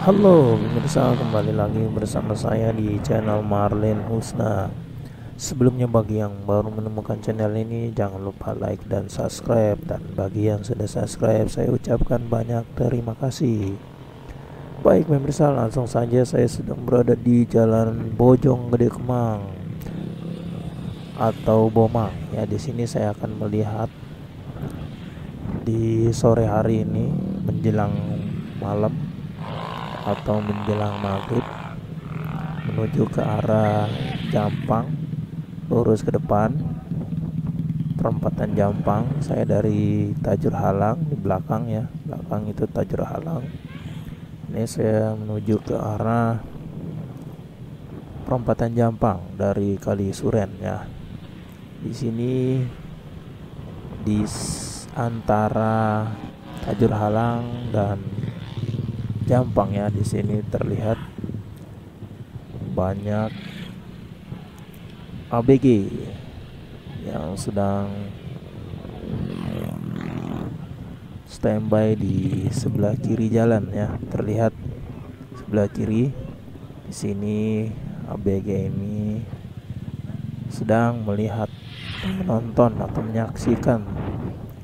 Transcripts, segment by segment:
Halo pemirsa, kembali lagi bersama saya di channel Marlin Husna. Sebelumnya, bagi yang baru menemukan channel ini jangan lupa like dan subscribe, dan bagi yang sudah subscribe saya ucapkan banyak terima kasih. Baik pemirsa, langsung saja, saya sedang berada di Jalan Bojonggede Kemang atau Bomang ya. Di sini saya akan melihat di sore hari ini menjelang malam atau menjelang maghrib menuju ke arah Jampang, lurus ke depan perempatan Jampang. Saya dari Tajur Halang di belakang ya, belakang itu Tajur Halang. Ini saya menuju ke arah perempatan Jampang dari Kali Suren ya. Di sini di antara Tajur Halang dan Jampang ya, di sini terlihat banyak ABG yang sedang standby di sebelah kiri jalan ya. Terlihat sebelah kiri di sini ABG ini sedang melihat, menonton atau menyaksikan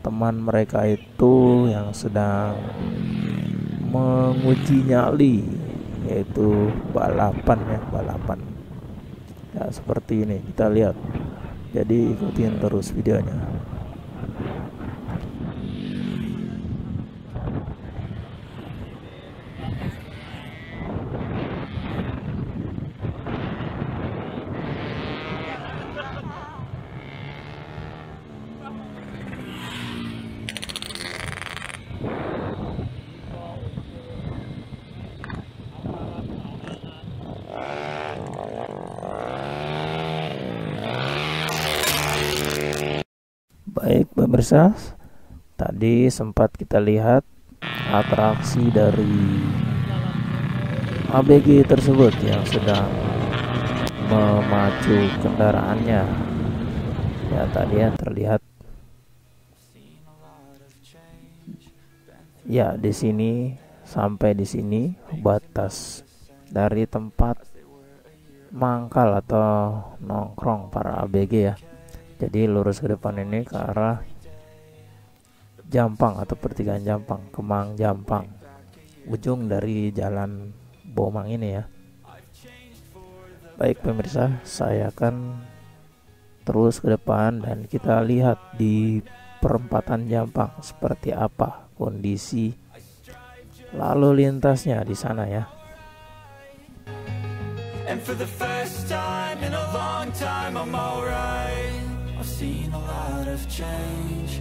teman mereka itu yang sedang menguji nyali, yaitu balapan ya, seperti ini. Kita lihat, jadi ikutin terus videonya. Baik pemirsa, tadi sempat kita lihat atraksi dari ABG tersebut yang sedang memacu kendaraannya ya. Tadi yang terlihat ya di sini, sampai di sini batas dari tempat mangkal atau nongkrong para ABG ya. Jadi lurus ke depan ini ke arah Jampang atau pertigaan Jampang, Kemang Jampang, ujung dari Jalan Bomang ini ya. Baik pemirsa, saya akan terus ke depan dan kita lihat di perempatan Jampang seperti apa kondisi lalu lintasnya di sana ya. And for the first time in a long time, I'm alright. I've seen a lot of change,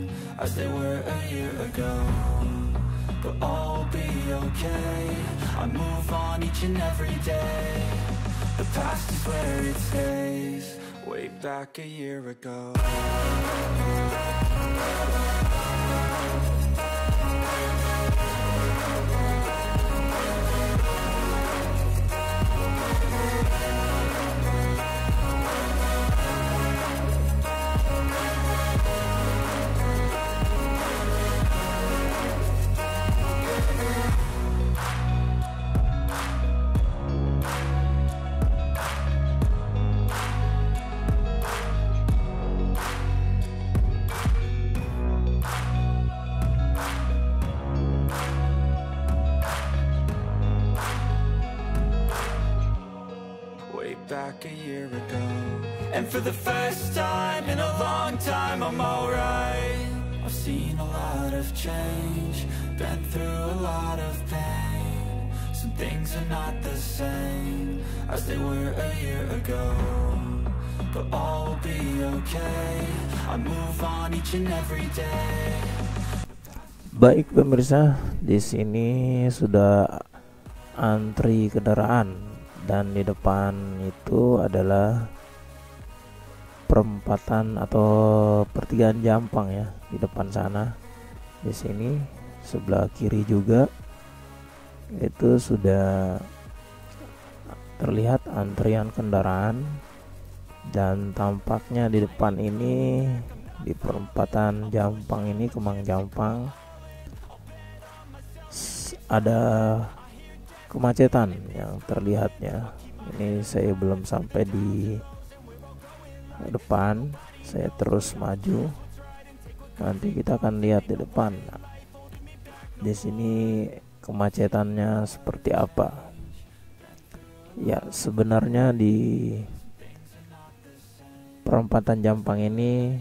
as they were a year ago, but all will be okay. I move on each and every day. The past is where it stays, way back a year ago. like a year ago. And for the first time in a long time, I'm alright. I've seen a lot of change, been through a lot of pain. Some things are not the same as they were a year ago, but all will be okay. I move on each and every day. Baik pemirsa, di sini sudah antri kendaraan dan di depan itu adalah perempatan atau pertigaan Jampang ya, di depan sana. Di sini sebelah kiri juga itu sudah terlihat antrian kendaraan dan tampaknya di depan ini di perempatan Jampang ini, Kemang Jampang, ada kemacetan yang terlihatnya. Ini saya belum sampai di depan, saya terus maju. Nanti kita akan lihat di depan. Di sini kemacetannya seperti apa? Ya, sebenarnya di perempatan Jampang ini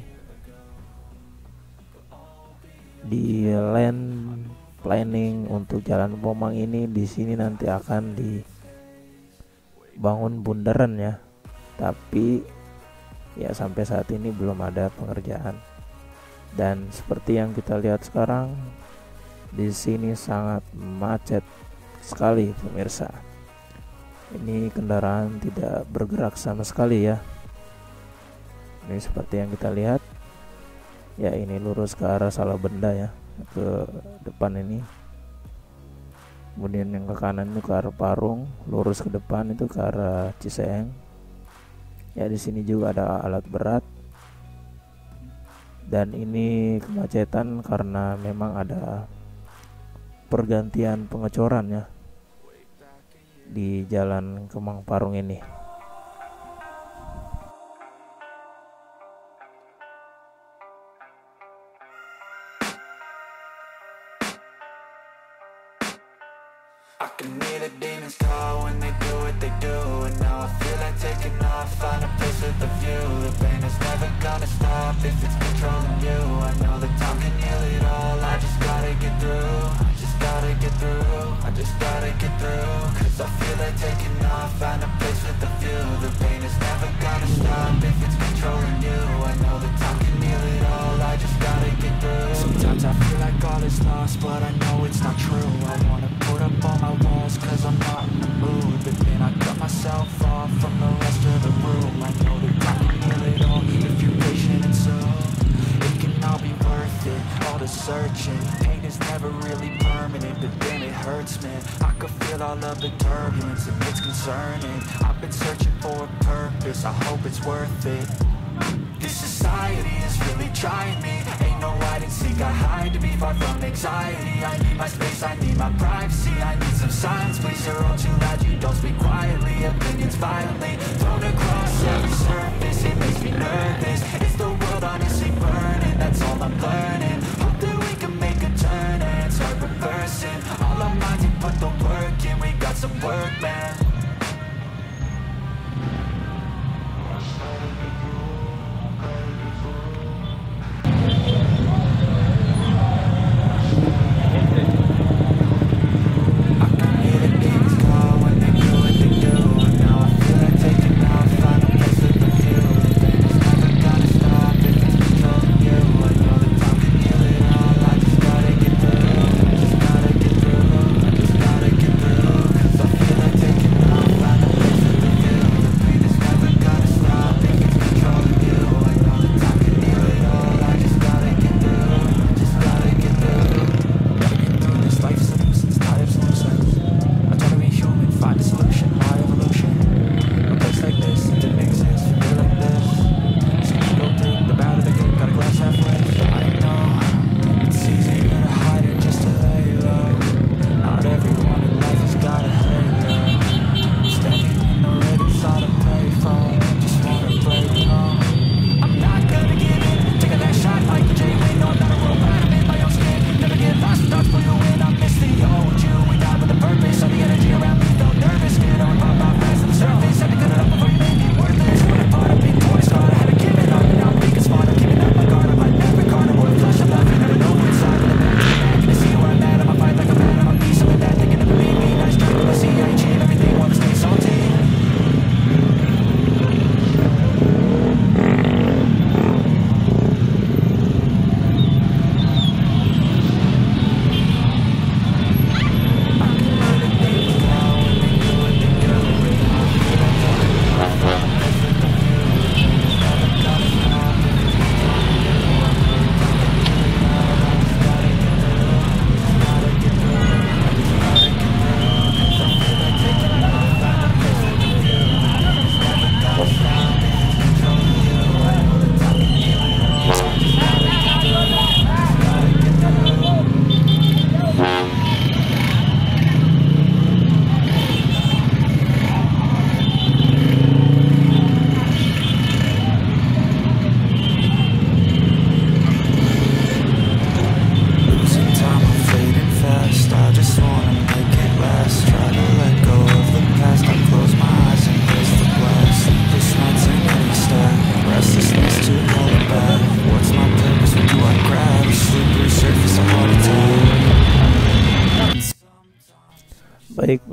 di lane planning untuk Jalan Kemang ini, di sini nanti akan dibangun bundaran ya. Tapi ya sampai saat ini belum ada pengerjaan. Dan seperti yang kita lihat sekarang, di sini sangat macet sekali pemirsa. Ini kendaraan tidak bergerak sama sekali ya. Ini seperti yang kita lihat. Ya, ini lurus ke arah Salabenda ya, ke depan ini. Kemudian yang ke kanan itu ke arah Parung, lurus ke depan itu ke arah Ciseng. Ya, di sini juga ada alat berat. Dan ini kemacetan karena memang ada pergantian pengecoran ya di Jalan Kemang Parung ini. I can hear the demons call when they do what they do. And now I feel like taking off, find a place with a view. The pain is never gonna stop if it's controlling you. I know that time can heal it all, I just gotta get through. I just gotta get through, I just gotta get through. Cause I feel like taking off, find a place with a view. The pain is never gonna stop if it's controlling you. I know that time can heal it all, I just gotta get through. Sometimes I feel like all is lost, but I know it's not true. I wanna put up all my walls cause I'm not in the mood, but then I cut myself off from the rest of the room. I know that I can heal it all if you're patient and soon. It can all be worth it, all the searching. Pain is never really permanent, but then it hurts, man. I could feel all of the turbulence and it's concerning. I've been searching for a purpose, I hope it's worth it. This society is really trying me. No, I didn't seek, I hide to be far from anxiety. I need my space, I need my privacy. I need some silence, please, you're all too loud. You don't speak quietly, opinions violently thrown across every surface, it makes me nervous. Is the world honestly burning? That's all I'm learning. Hope that we can make a turn and start reversing. All our minds, we put the work in, we got some work, man.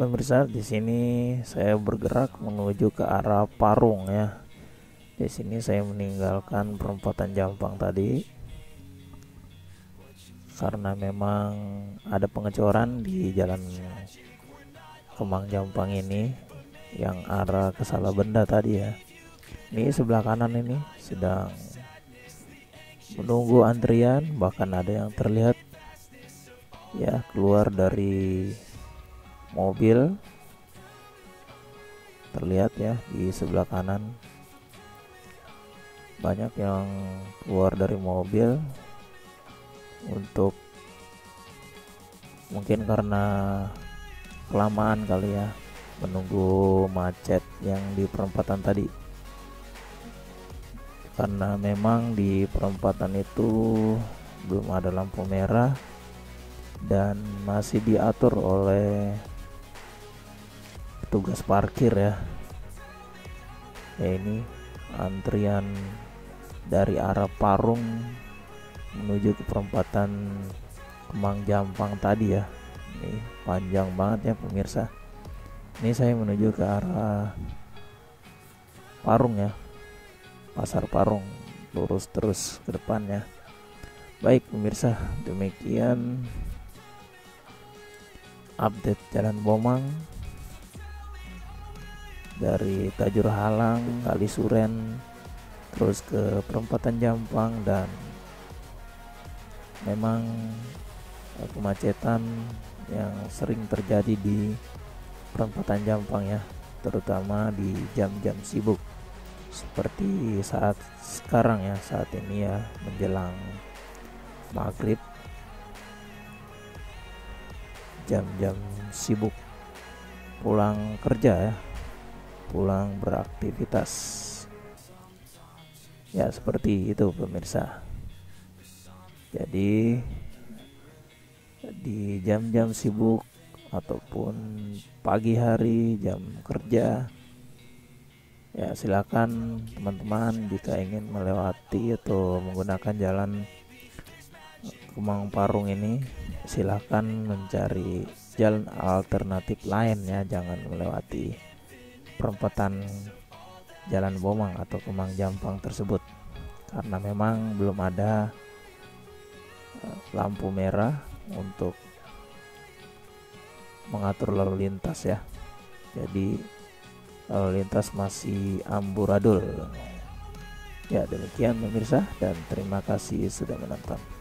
pemirsa, di sini saya bergerak menuju ke arah Parung ya. Di sini saya meninggalkan perempatan Jampang tadi karena memang ada pengecoran di jalan Kemang Jampang ini yang arah ke Salabenda tadi ya. Ini sebelah kanan ini sedang menunggu antrian, bahkan ada yang terlihat ya keluar dari mobil, terlihat ya di sebelah kanan banyak yang keluar dari mobil untuk mungkin karena kelamaan kali ya menunggu macet yang di perempatan tadi, karena memang di perempatan itu belum ada lampu merah dan masih diatur oleh petugas parkir ya. Ya ini antrian dari arah Parung menuju ke perempatan Kemang Jampang tadi ya. Ini panjang banget ya pemirsa. Ini saya menuju ke arah Parung ya, pasar Parung, lurus terus ke depan ya. Baik pemirsa, demikian update Jalan Kemang dari Tajur Halang, Kali Suren, terus ke perempatan Jampang, dan memang kemacetan yang sering terjadi di perempatan Jampang ya, terutama di jam-jam sibuk seperti saat sekarang ya, saat ini ya menjelang maghrib, jam-jam sibuk pulang kerja ya, pulang beraktivitas ya, seperti itu pemirsa. Jadi di jam-jam sibuk ataupun pagi hari jam kerja ya, silakan teman-teman jika ingin melewati atau menggunakan jalan Kemang Parung ini, silahkan mencari jalan alternatif lain ya, jangan melewati perempatan Jalan Kemang atau Kemang Jampang tersebut karena memang belum ada lampu merah untuk mengatur lalu lintas ya. Jadi lalu lintas masih amburadul ya. Demikian pemirsa, dan terima kasih sudah menonton.